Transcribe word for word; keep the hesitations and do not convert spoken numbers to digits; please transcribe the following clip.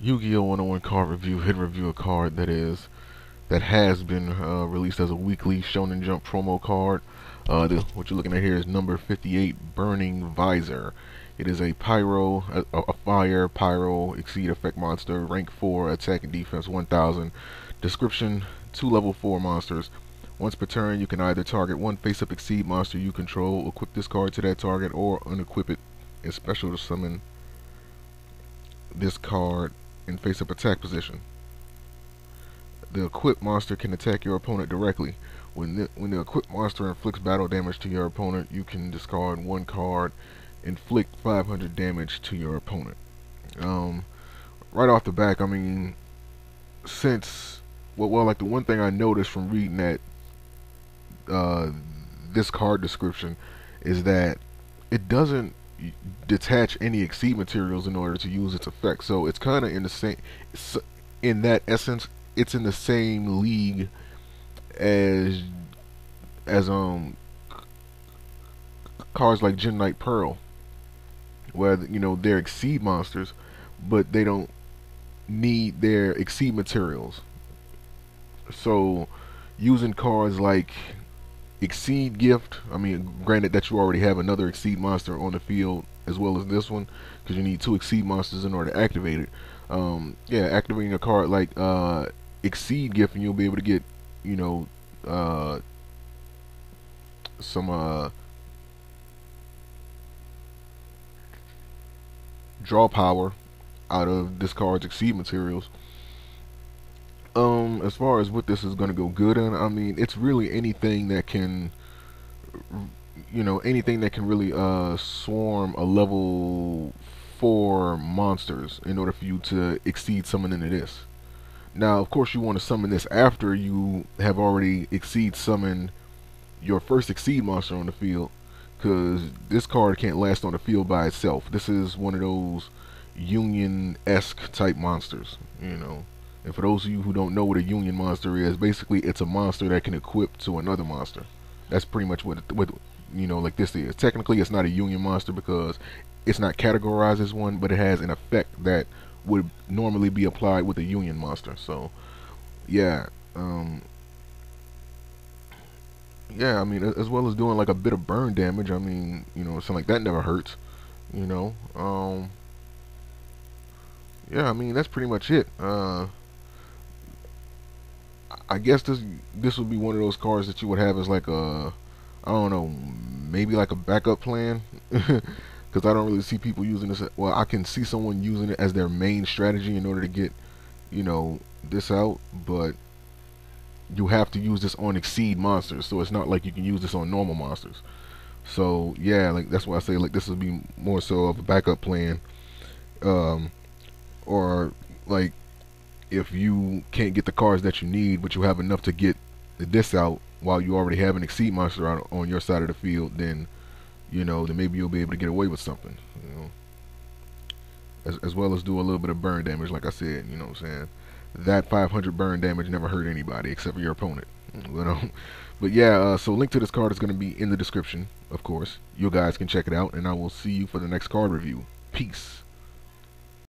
Yu-Gi-Oh! one oh one card review, hidden review, a card that is that has been uh, released as a weekly Shonen Jump promo card. Uh, this, what you're looking at here is number fifty-eight, Burning Viser. It is a pyro, a, a fire pyro exceed effect monster, rank four, attack and defense one thousand. Description: two level four monsters. Once per turn, you can either target one face-up exceed monster you control, equip this card to that target, or unequip it and special to summon this card in face-up attack position. The equipped monster can attack your opponent directly. When the, when the equipped monster inflicts battle damage to your opponent, you can discard one card, inflict five hundred damage to your opponent. Um, right off the back, I mean, since, well, well, like the one thing I noticed from reading that uh, this card description is that it doesn't detach any exceed materials in order to use its effect. So it's kind of in the same, in that essence, it's in the same league as as um cards like Gem Knight Pearl, where, you know, they're exceed monsters, but they don't need their exceed materials. So using cards like Exceed Gift, I mean, granted that you already have another exceed monster on the field as well as this one, because you need two exceed monsters in order to activate it. Um, yeah, activating a card like uh, Exceed Gift, and you'll be able to get, you know, uh, some uh, draw power out of this card's exceed materials. Um, as far as what this is going to go good in, I mean, it's really anything that can, you know, anything that can really uh, swarm a level four monsters in order for you to exceed summoning into this. Now, of course, you want to summon this after you have already exceed summoned your first exceed monster on the field, because this card can't last on the field by itself. This is one of those Union-esque type monsters, you know. And for those of you who don't know what a Union monster is, basically it's a monster that can equip to another monster. That's pretty much what, what you know, like this is. Technically, it's not a Union monster because it's not categorized as one, but it has an effect that would normally be applied with a Union monster. So, yeah, um, yeah. I mean, as well as doing like a bit of burn damage. I mean, you know, something like that never hurts. You know, um, yeah. I mean, that's pretty much it. Uh, I guess this this would be one of those cards that you would have as like a, I don't know, maybe like a backup plan, because I don't really see people using this. Well, I can see someone using it as their main strategy in order to get, you know, this out, but you have to use this on exceed monsters, so it's not like you can use this on normal monsters. So yeah, like that's why I say like this would be more so of a backup plan, um, or like, if you can't get the cards that you need, but you have enough to get this out while you already have an exceed monster out on your side of the field, then, you know, then maybe you'll be able to get away with something, you know, as, as well as do a little bit of burn damage, like I said, you know what I'm saying? That five hundred burn damage never hurt anybody except for your opponent. But, um, but yeah, uh, so link to this card is going to be in the description, of course. You guys can check it out, and I will see you for the next card review. Peace.